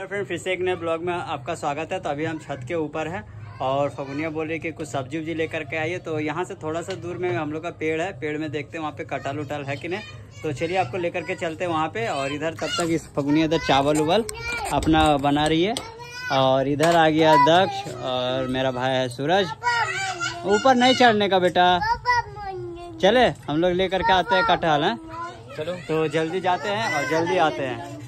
Hello friend, फिर से एक नए ब्लॉग में आपका स्वागत है। तो अभी हम छत के ऊपर हैं और फगुनिया बोल रही कि कुछ सब्जी उब्जी लेकर के आइए। तो यहाँ से थोड़ा सा दूर में हम लोग का पेड़ है, पेड़ में देखते हैं वहाँ पे कटहल उटल है कि नहीं। तो चलिए आपको लेकर के चलते हैं वहाँ पे। और इधर तब तक इस फगुनिया इधर चावल उबल अपना बना रही है और इधर आ गया दक्ष और मेरा भाई है सूरज। ऊपर नहीं चढ़ने का बेटा, चले हम लोग लेकर के आते हैं कटहल है। चलो तो जल्दी जाते हैं और जल्दी आते हैं।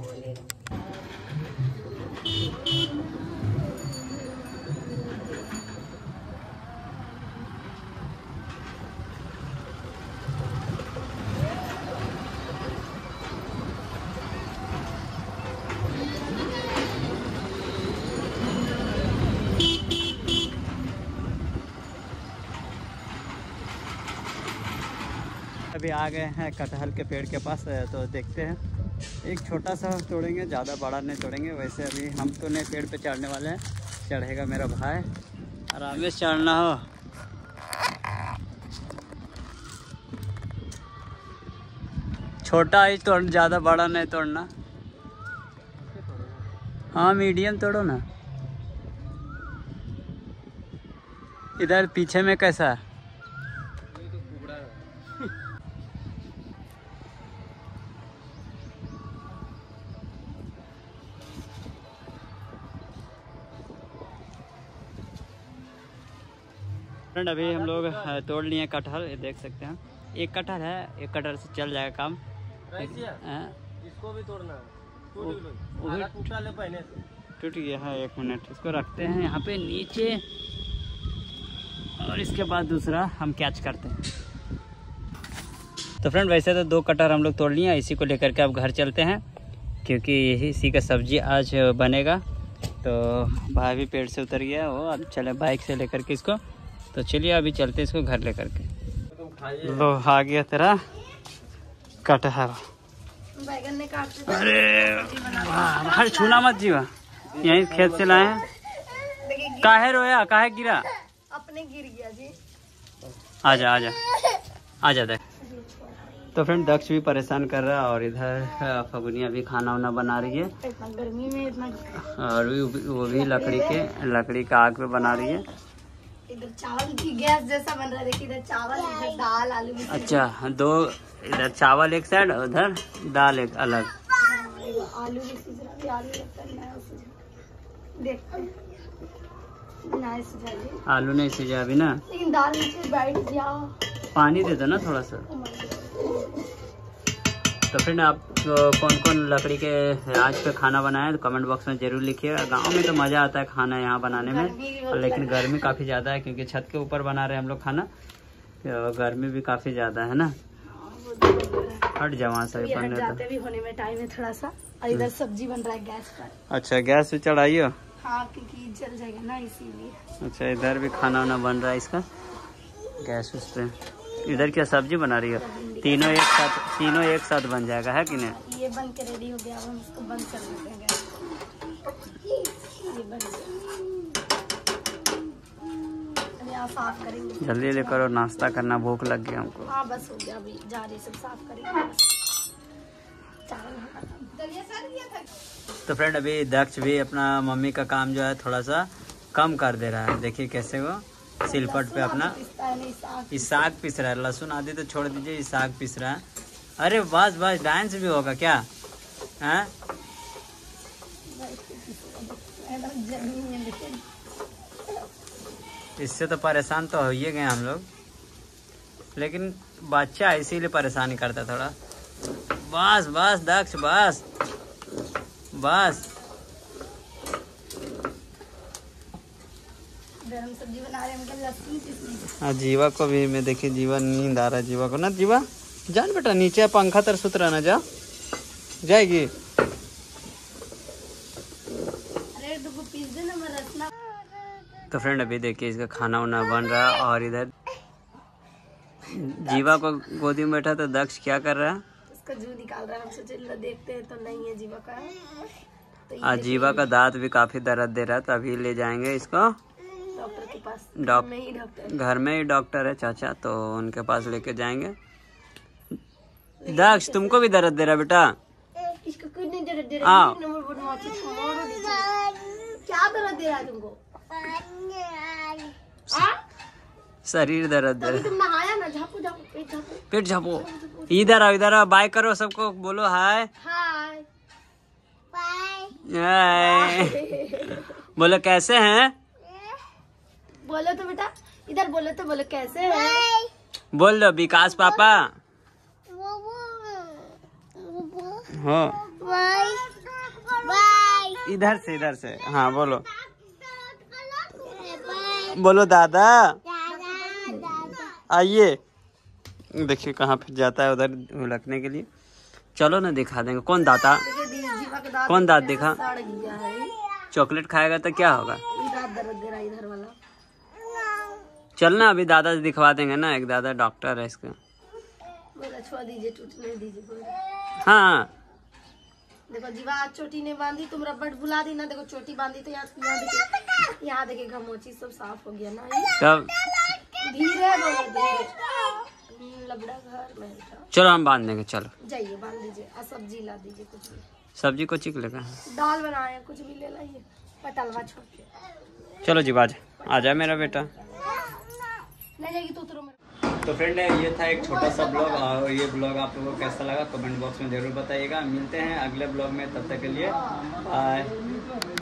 अभी आ गए हैं कटहल के पेड़ के पास। तो देखते हैं, एक छोटा सा तोड़ेंगे, ज़्यादा बड़ा नहीं तोड़ेंगे। वैसे अभी हम तो नए पेड़ पे चढ़ने वाले हैं, चढ़ेगा मेरा भाई। आराम से चढ़ना हो। छोटा ही तोड़ना, ज़्यादा बड़ा नहीं तोड़ना। हाँ मीडियम तोड़ो ना। इधर पीछे में कैसा है? फ्रेंड अभी हम लोग तोड़ लिए कटहल, ये देख सकते हैं। एक कटहल है, एक कटहल से चल जाएगा काम। इसको भी तोड़ना है, टूट गया है। एक मिनट, इसको रखते हैं यहाँ पे नीचे और इसके बाद दूसरा हम कैच करते हैं। तो फ्रेंड वैसे तो दो कटहल हम लोग तोड़ लिए, इसी को लेकर के अब घर चलते हैं क्योंकि इसी का सब्जी आज बनेगा। तो भाई भी पेड़ से उतर गया, वो अब चले बाइक से लेकर के इसको। तो चलिए अभी चलते इसको घर लेकर के। लो आ गया तेरा कटहल। अरे छूना मत जीवा, यहीं खेत से लाए हैं। काहे रोया, काहे गिरा? अपने गिर गया जी। आजा आजा आजा देख। तो फ्रेंड दक्ष भी परेशान कर रहा है और इधर फगुनिया भी खाना वाना बना रही है। इतना गर्मी में इतना, और वो भी लकड़ी का आग पे बना रही है। इधर चावल की गैस जैसा बन रहा है, देखिए। इधर चावल, इधर दाल, आलू। अच्छा दो, इधर चावल एक साइड, उधर दाल एक अलग। आलू भी सीज रहा है, देखते नहीं सीजा जी, आलू नहीं सीजा अभी ना, लेकिन दाल नीचे बैठ जाओ। पानी दे दो ना थोड़ा सा। तो फ्रेंड आप कौन कौन लकड़ी के आज पे खाना बनाया है तो कमेंट बॉक्स में जरूर लिखिएगा। गांव में तो मज़ा आता है खाना यहाँ बनाने में, लेकिन गर्मी काफ़ी ज़्यादा है क्योंकि छत के ऊपर बना रहे हैं हम लोग खाना। गर्मी भी काफ़ी ज़्यादा है ना। हट जावा सही होने में टाइम है थोड़ा सा। और इधर सब्जी बन रहा है गैस पर। अच्छा गैस पे चढ़ाइयो। हाँ क्योंकि जल जाएगा ना इसीलिए। अच्छा इधर भी खाना वाना बन रहा है इसका गैस उस पर। इधर क्या सब्जी बना रही है? तीनों एक साथ बन जाएगा है कि नहीं। ये बन के रेडी हो गया, अब हम इसको बंद कर देते हैं गैस। ये बन गया, अभी आप साफ करेंगे। जल्दी ले करो, नाश्ता करना, भूख लग गई हमको। हाँ बस हो गया, अभी जा रही सब साफ करेंगे। तो फ्रेंड अभी दक्ष भी अपना मम्मी का काम जो है थोड़ा सा कम कर दे रहा है। देखिए कैसे वो सिलपट पे अपना इस साग पीस रहा है। लहसुन आदि तो छोड़ दीजिए, इस साग पीस रहा है। अरे बस बस, डांस भी होगा क्या? हाँ इससे तो परेशान तो हो ही गए हम लोग, लेकिन बच्चा इसीलिए परेशान करता थोड़ा। बस बस दक्ष, बस बस। हम सब्जी बना रहे हैं। हाँ जीवा को भी मैं देखिए, जीवा नींद आ रहा है जीवा को ना। जीवा जान बेटा नीचे पंखा तर सुतरा ना, जा जाएगी। अरे तो पीस देना मरतना। तो फ्रेंड अभी देखिए इसका खाना वाना बन रहा है और इधर जीवा को गोदी में बैठा। तो दक्ष क्या कर रहा है? उसका जू निकाल रहा है। हम सोचे देखते हैं तो नहीं है जीवा का। तो जीवा का दांत भी काफी दर्द दे रहा है, तो अभी ले जाएंगे इसको डॉक्टर के पास। डॉक्टर घर में ही डॉक्टर है चाचा, तो उनके पास लेके जाएंगे। दक्ष तुमको भी दर्द दे रहा बेटा? इसको नहीं दर्द दे रहा। तेरा तुमको शरीर दर्द है। तुम नहाया ना, झापू झापू पेट झापू। इधर आओ, इधर आओ, बाय करो सबको, बोलो हाय हाय हाय बोलो कैसे हैं, बोलो तो बेटा इधर बोलो तो, बोलो कैसे हैं, बोल दो विकास पापा हो। इधर से इधर से, हाँ बोलो बोलो दादा। आइए देखिए कहाँ फिर जाता है उधर हुलकने के लिए। चलो ना दिखा देंगे कौन दाता, कौन दांत देखा। चॉकलेट खाएगा तो क्या होगा, इधर वाला। चलना अभी दादा से दिखवा देंगे ना, एक दादा डॉक्टर है इसका। हाँ देखो जीवा आज चोटी ने बांधी, तुम रबड़ भुला दी ना, देखो चोटी बांधी तो यहाँ देखे घमोची सब साफ हो गया ना। तब धीरे लबड़ा घर में, चलो हम बांध देंगे, चलो जाइए बांध दीजिए। और सब्जी ला दीजिए, कुछ भी सब्जी को चिक लेगा, दाल बनाए कुछ भी ले लाइए, पटलवा छोड़ के। चलो जीवा आ जाए मेरा बेटा, ले जाएगी तो तुरंत। तो फ्रेंड ये था एक छोटा सा ब्लॉग, और ये ब्लॉग आप लोगों को कैसा लगा कमेंट बॉक्स में ज़रूर बताइएगा। मिलते हैं अगले ब्लॉग में, तब तक के लिए बाय।